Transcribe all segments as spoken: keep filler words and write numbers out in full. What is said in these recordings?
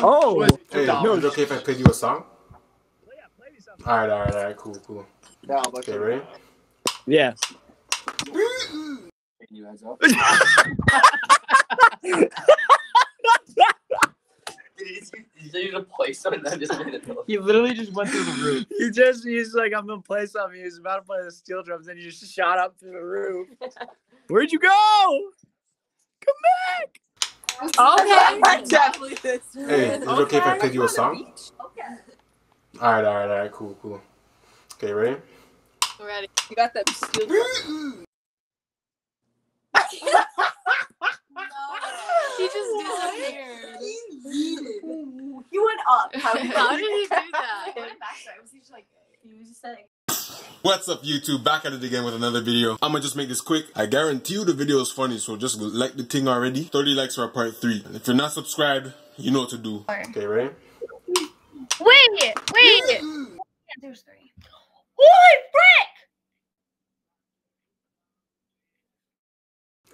Oh! Hey, no, is it okay if I play you a song? Alright, alright, alright, cool, cool. Okay, ready? Yeah. You guys up? You to play something that just made it. You literally just went through the roof. You just, he's like, I'm gonna play something. He was about to play the steel drums, and you just shot up through the roof. Where'd you go? Come back. Okay. I definitely did. Hey, is it okay, okay if I play you a song? Okay. All right, all right, all right, cool, cool. Okay, ready? We're ready. You got that steel drum. No, he just disappeared. He went up. How did he do that? He went back. I was just like, he was just saying. What's up, YouTube? Back at it again with another video. I'm gonna just make this quick. I guarantee you the video is funny, so just like the thing already. thirty likes for part three. And if you're not subscribed, you know what to do. Okay, ready? Wait, wait. Yeah, there's three. Holy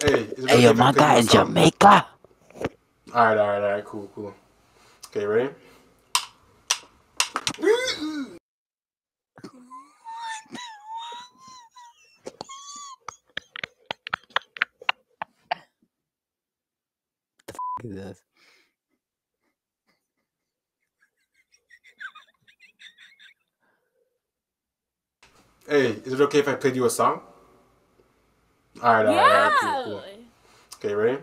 frick! Hey, hey yo, my guy in Jamaica. Alright, alright, alright, cool, cool. Okay, ready? What the f*** is this? Hey, is it okay if I played you a song? Alright, alright, yeah. Alright, cool, cool. Okay, ready?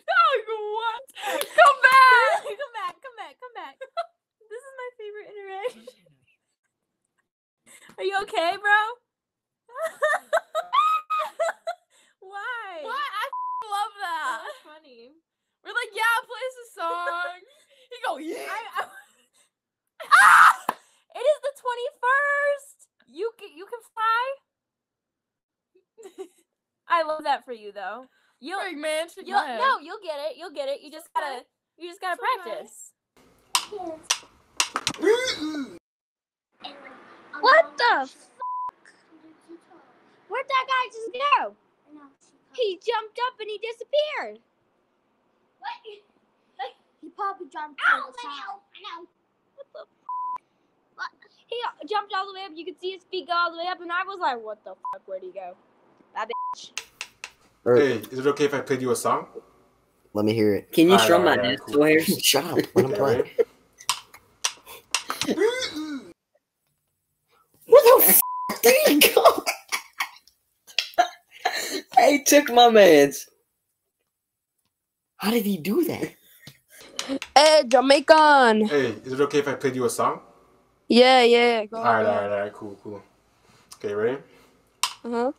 Doug, what? Come back! Come back, come back, come back. This is my favorite interaction. Are you okay, bro? Why? What? I f***ing love that. That was funny. We're like, yeah, play us a song. He go, yeah. I, I, ah! It is the twenty-first. You you can fly. I love that for you though. You'll, like, man, you'll no, you'll get it. You'll get it. You just gotta you just gotta practice. What the fuck? Where'd that guy just go? He jumped up and he disappeared. What? He probably jumped all the way up. I know. What the f***? He jumped all the way up. You could see his feet go all the way up, and I was like, what the f***? Where'd he go? That bitch. Hey, is it okay if I played you a song? Let me hear it. Can you show my dance to hair? Shut up. Let him play. Where the f*** did he go? I took my man's. How did he do that? Hey, Jamaican. Hey, is it okay if I played you a song? Yeah, yeah. Go all right, all right, all right, cool, cool. Okay, ready? Uh huh.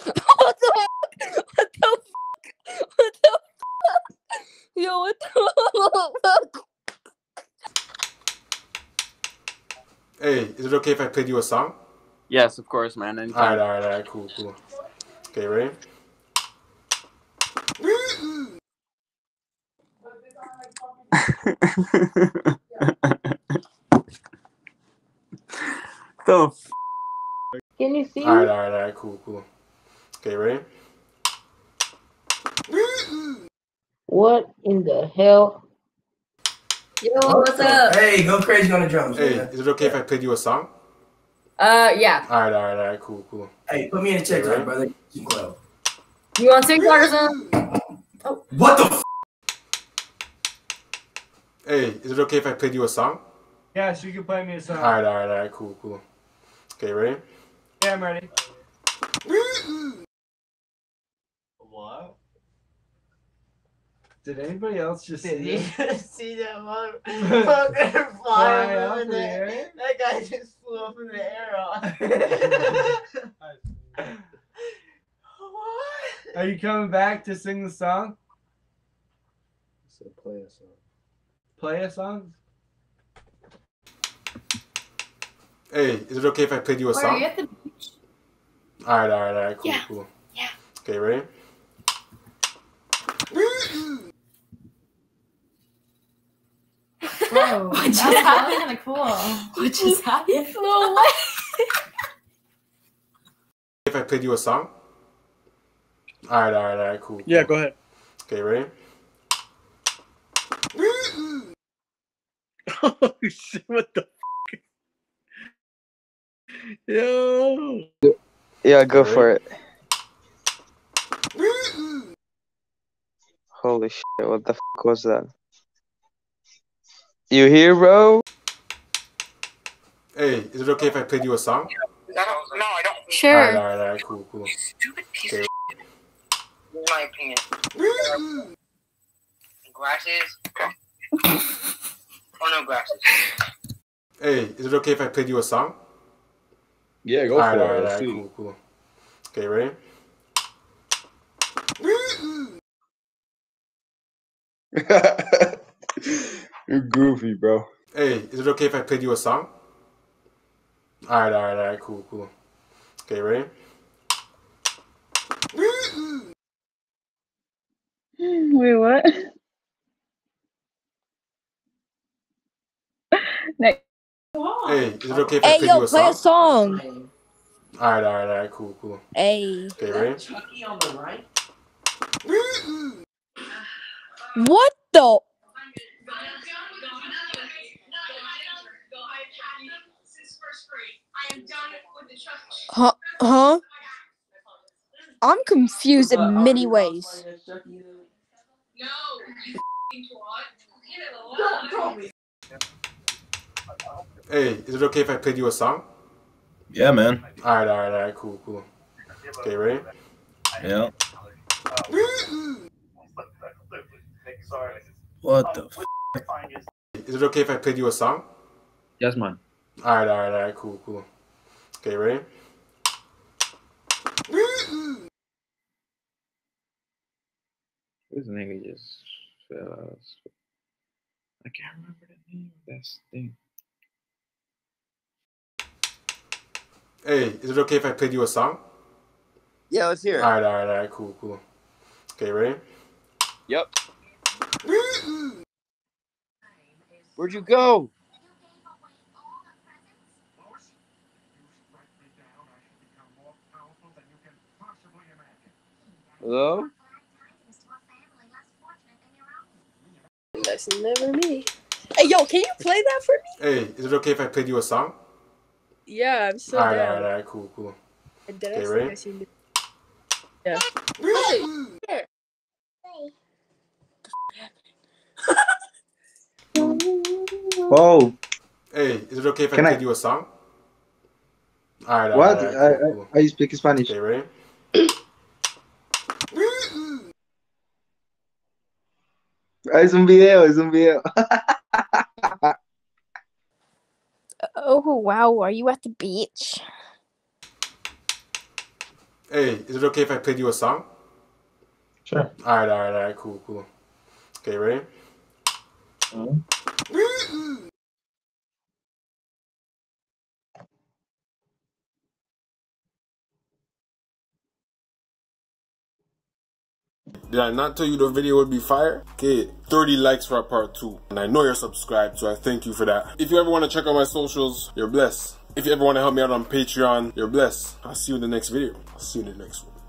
What the fuck? What the fuck? What the fuck? Yo, what the fuck? Hey, is it okay if I played you a song? Yes, of course, man. Anytime. All right, all right, all right, cool, cool. Okay, ready? So can you see? All right, all right, all right, cool, cool. Okay, ready? What in the hell? Yo, what's up? Hey, go crazy on the drums. Hey, yeah. Is it okay if I played you a song? Uh, yeah. All right, all right, all right, cool, cool. Hey, put me in a check, right, brother? You want TikTok or something? Oh. What the f? Hey, is it okay if I played you a song? Yes, you can play me a song. Alright, alright, alright, cool, cool. Okay, ready? Yeah, I'm ready. What? Did anybody else just Did see that? Did you see that motherfucker fly up in the air? That guy just flew up in the air. What? Are you coming back to sing the song? I said play a song. Play a song? Hey, is it okay if I played you a Wait, song? Are you at the beach? All right, all right, all right, cool, yeah. cool. Yeah. Okay, ready? Whoa, what just that's happened? Really kind of cool. What just happened? No way. If I played you a song? All right, all right, all right, cool. Yeah, cool. Go ahead. Okay, ready? Oh shit! What the fuck? Yo. Yeah, go ready? For it. Holy shit! What the fuck was that? You here, bro? Hey, is it okay if I played you a song? No, no, I don't. Sure. All right, all right, all right, cool, cool. You stupid piece okay. of shit. In my opinion. Mm. Glasses. Oh, no glasses. Hey, is it okay if I played you a song? Yeah, go all right, for all right, it. All right, cool, cool. Okay, ready? You're goofy, bro. Hey, is it okay if I played you a song? All right, all right, all right, cool, cool. Okay, ready? Wait, what? Next. Hey, is it okay if hey, I play yo, you a play song? Hey, yo, play a song. All right, all right, all right, cool, cool. Hey. Okay, ready? Chucky on the right? What the? Huh? Huh? I'm confused in many ways. Hey, is it okay if I played you a song? Yeah, man. All right, all right, all right, cool, cool. Okay, ready? Yeah. What the f***? Is it okay if I played you a song? Yes, man. All right, all right, all right, cool, cool. Okay, ready? This nigga just fell out. I can't remember the name of that thing. Hey, is it okay if I played you a song? Yeah, let's hear it. All right, all right, all right, cool, cool. Okay, ready? Yep. Where'd you go? Hello? That's never me. Hey, yo, can you play that for me? Hey, is it okay if I played you a song? Yeah, I'm so down. All right, all right, all right, cool, cool. Okay, ready? Yeah. Hey! Hey! Whoa. Hey, is it okay if can I played I... you a song? All right, all what? Right, all right, cool, I, I, I speak Spanish. Okay, ready? Es un video, es un video. Oh, wow. Are you at the beach? Hey, is it okay if I played you a song? Sure. All right, all right, all right. Cool, cool. Okay, ready? Mm-hmm. Did I not tell you the video would be fire? Okay, thirty likes for part two. And I know you're subscribed, so I thank you for that. If you ever want to check out my socials, you're blessed. If you ever want to help me out on Patreon, you're blessed. I'll see you in the next video. I'll see you in the next one.